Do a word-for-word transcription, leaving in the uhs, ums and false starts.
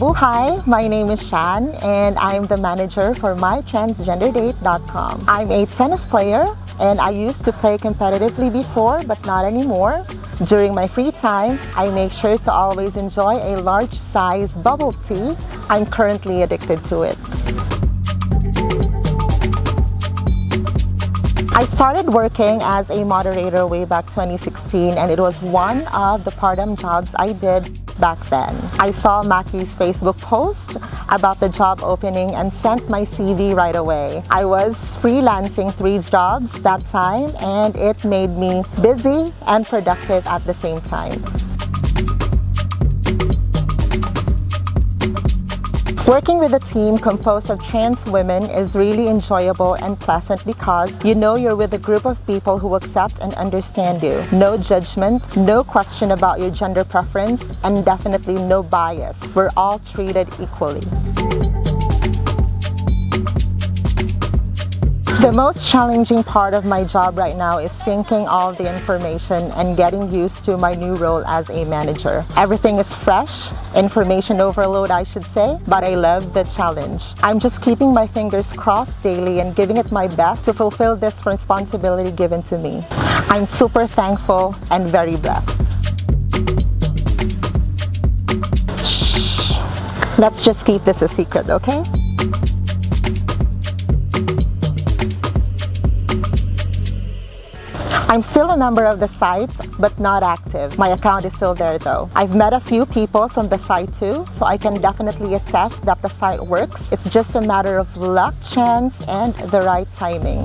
Mabuhay! My name is Shan and I'm the manager for my transgender date dot com. I'm a tennis player and I used to play competitively before but not anymore. During my free time, I make sure to always enjoy a large size bubble tea. I'm currently addicted to it. I started working as a moderator way back twenty sixteen, and it was one of the part-time jobs I did back then. I saw Maki's Facebook post about the job opening and sent my C V right away. I was freelancing three jobs that time, and it made me busy and productive at the same time. Working with a team composed of trans women is really enjoyable and pleasant because you know you're with a group of people who accept and understand you. No judgment, no question about your gender preference, and definitely no bias. We're all treated equally. The most challenging part of my job right now is syncing all the information and getting used to my new role as a manager. Everything is fresh, information overload I should say, but I love the challenge. I'm just keeping my fingers crossed daily and giving it my best to fulfill this responsibility given to me. I'm super thankful and very blessed. Shh, let's just keep this a secret, okay? I'm still a member of the site, but not active. My account is still there though. I've met a few people from the site too, so I can definitely attest that the site works. It's just a matter of luck, chance, and the right timing.